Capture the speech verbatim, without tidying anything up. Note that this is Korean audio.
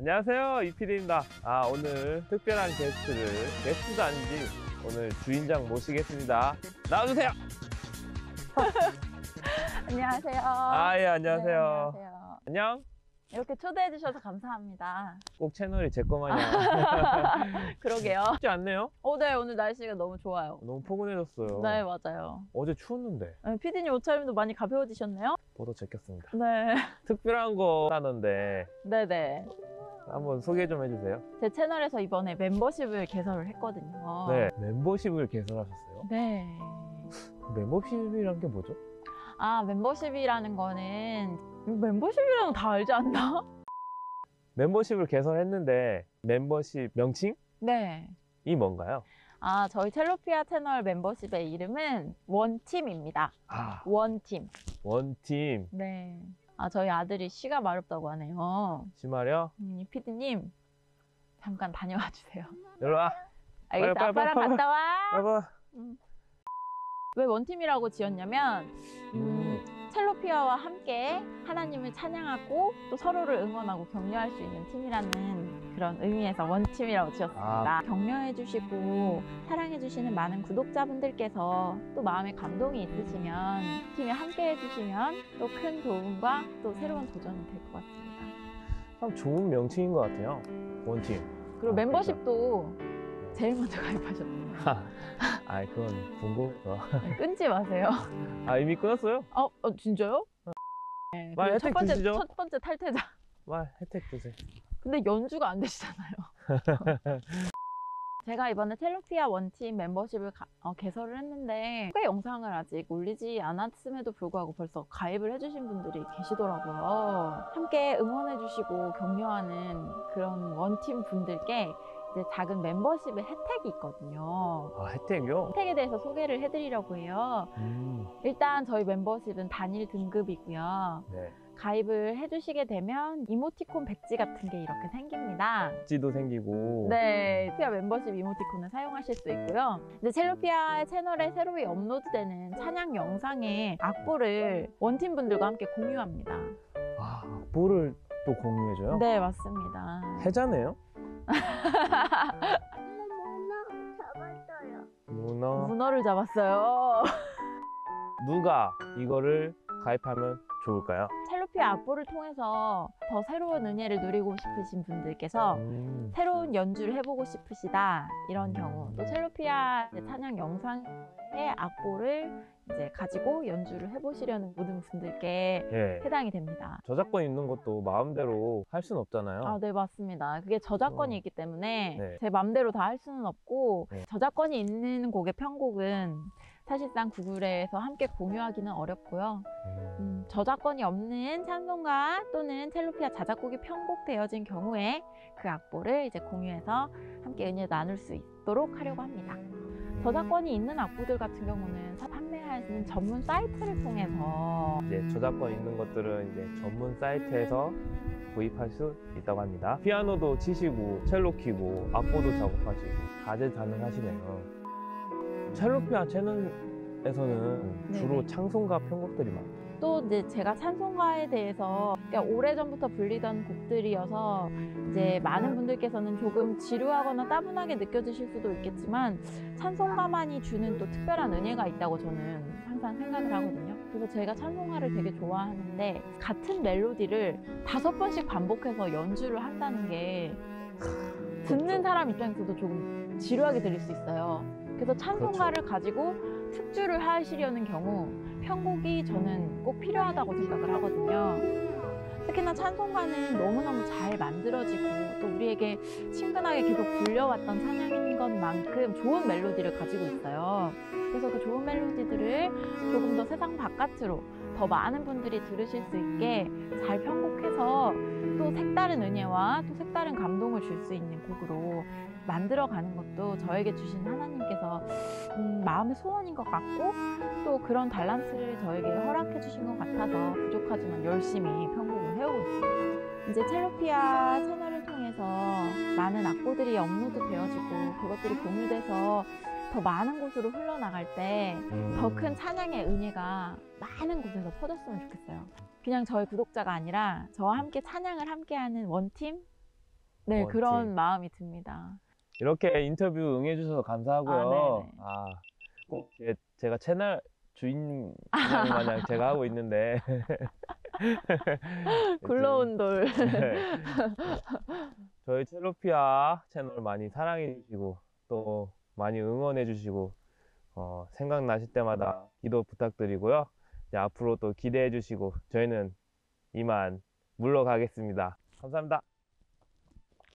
안녕하세요, 이피디입니다. 아, 오늘 특별한 게스트를, 게스트도 아닌지 오늘 주인장 모시겠습니다. 나와주세요. 안녕하세요. 아, 예, 안녕하세요. 네, 안녕하세요. 안녕. 이렇게 초대해 주셔서 감사합니다. 꼭 채널이 제 거만요. 그러게요. 쉽지 않네요. 어, 네, 오늘 날씨가 너무 좋아요. 너무 포근해졌어요. 네, 맞아요. 어제 추웠는데. 네, 피디님 옷차림도 많이 가벼워지셨네요. 보도 제꼈습니다. 네. 특별한 거 하는데. 네네. 한번 소개 좀 해주세요. 제 채널에서 이번에 멤버십을 개설을 했거든요. 네, 멤버십을 개설하셨어요? 네. 멤버십이란 게 뭐죠? 아, 멤버십이라는 거는 멤버십이랑 다 알지 않나? 멤버십을 개설했는데 멤버십 명칭? 네. 이 뭔가요? 아, 저희 첼로피아 채널 멤버십의 이름은 원팀입니다. 아, 원팀. 원팀. 네. 아, 저희 아들이 씨가 마렵다고 하네요. 씨 마려? 음, 피디님 잠깐 다녀와 주세요. 일로와. 알겠어. 빨리, 아빠랑 빨리, 갔다 와. 빨리, 빨리. 음. 왜 원팀이라고 지었냐면 음, 첼로피아와 함께 하나님을 찬양하고 또 서로를 응원하고 격려할 수 있는 팀이라는 그런 의미에서 원팀이라고 지었습니다. 아. 격려해주시고 사랑해주시는 많은 구독자분들께서 또 마음에 감동이 있으시면 팀에 함께 해주시면 또 큰 도움과 또 새로운 도전이 될 것 같습니다. 참 좋은 명칭인 것 같아요. 원팀. 그리고 아, 멤버십도 진짜. 제일 먼저 가입하셨네요. 아, 그건 궁금. 어. 끊지 마세요. 아, 이미 끊었어요? 어, 어 진짜요? 어. 네, 말 혜택 번째, 주시죠. 첫 번째 탈퇴자. 말 혜택 주세요. 근데 연주가 안 되시잖아요. 제가 이번에 첼로피아 원팀 멤버십을 가, 어, 개설을 했는데 꽤 영상을 아직 올리지 않았음에도 불구하고 벌써 가입을 해주신 분들이 계시더라고요. 함께 응원해주시고 격려하는 그런 원팀 분들께 이제 작은 멤버십의 혜택이 있거든요. 아, 혜택이요? 혜택에 대해서 소개를 해드리려고 해요. 음. 일단 저희 멤버십은 단일 등급이고요. 네. 가입을 해주시게 되면 이모티콘 배지 같은 게 이렇게 생깁니다. 배지도 생기고. 네, 첼로피아 멤버십 이모티콘을 사용하실 수 있고요. 이제 첼로피아 채널에 새로이 업로드되는 찬양 영상의 악보를 원팀 분들과 함께 공유합니다. 아, 악보를 또 공유해줘요? 네, 맞습니다. 해자네요? 문어. 문어를 잡았어요. 누가 이거를 가입하면 좋을까요? 첼로피아 악보를 통해서 더 새로운 은혜를 누리고 싶으신 분들께서 음. 새로운 연주를 해보고 싶으시다 이런 경우, 또 첼로피아 찬양 영상의 악보를 이제 가지고 연주를 해보시려는 모든 분들께 예. 해당이 됩니다. 저작권 있는 것도 마음대로 할 수는 없잖아요. 아, 네, 맞습니다. 그게 저작권이 어. 있기 때문에 네. 제 마음대로 다 할 수는 없고 네. 저작권이 있는 곡의 편곡은 사실상 구글에서 함께 공유하기는 어렵고요. 음, 저작권이 없는 찬송가 또는 첼로피아 자작곡이 편곡되어진 경우에 그 악보를 이제 공유해서 함께 은혜 나눌 수 있도록 하려고 합니다. 저작권이 있는 악보들 같은 경우는 판매하는 전문 사이트를 통해서 이제 저작권 있는 것들은 이제 전문 사이트에서 구입할 수 있다고 합니다. 피아노도 치시고 첼로 키고 악보도 작업하시고 다들 가능하시네요. 첼로피아 채널에서는 네. 주로 창송가 편곡들이 많아요. 또 이제 제가 찬송가에 대해서 그러니까 오래전부터 불리던 곡들이어서 이제 많은 분들께서는 조금 지루하거나 따분하게 느껴지실 수도 있겠지만 찬송가만이 주는 또 특별한 은혜가 있다고 저는 항상 생각을 하거든요. 그래서 제가 찬송가를 되게 좋아하는데 같은 멜로디를 다섯 번씩 반복해서 연주를 한다는 게 듣는 사람 입장에서도 조금 지루하게 들릴 수 있어요. 그래서 찬송가를 그렇죠. 가지고 특주를 하시려는 경우 편곡이 저는 꼭 필요하다고 생각을 하거든요. 특히나 찬송가는 너무너무 잘 만들어지고 또 우리에게 친근하게 계속 불려왔던 찬양인 것만큼 좋은 멜로디를 가지고 있어요. 그래서 그 좋은 멜로디들을 조금 더 세상 바깥으로 더 많은 분들이 들으실 수 있게 잘 편곡해서 또 색다른 은혜와 또 색다른 감동을 줄 수 있는 곡으로 만들어가는 것도 저에게 주신 하나님께서 음, 마음의 소원인 것 같고 또 그런 밸런스를 저에게 허락해 주신 것 같아서 부족하지만 열심히 편곡을 해오고 있습니다. 이제 첼로피아 채널을 통해서 많은 악보들이 업로드 되어지고 그것들이 공유돼서 더 많은 곳으로 흘러나갈 때 더 큰 찬양의 은혜가 많은 곳에서 퍼졌으면 좋겠어요. 그냥 저희 구독자가 아니라 저와 함께 찬양을 함께하는 원팀 네, 멋지. 그런 마음이 듭니다. 이렇게 인터뷰 응해주셔서 감사하고요. 아, 아, 꼭 제가 채널 주인 마냥 제가 하고 있는데 굴러온 돌. 네. 저희 첼로피아 채널 많이 사랑해 주시고 또 많이 응원해 주시고 어, 생각나실 때마다 기도 부탁드리고요. 이제 앞으로 또 기대해 주시고 저희는 이만 물러가겠습니다. 감사합니다.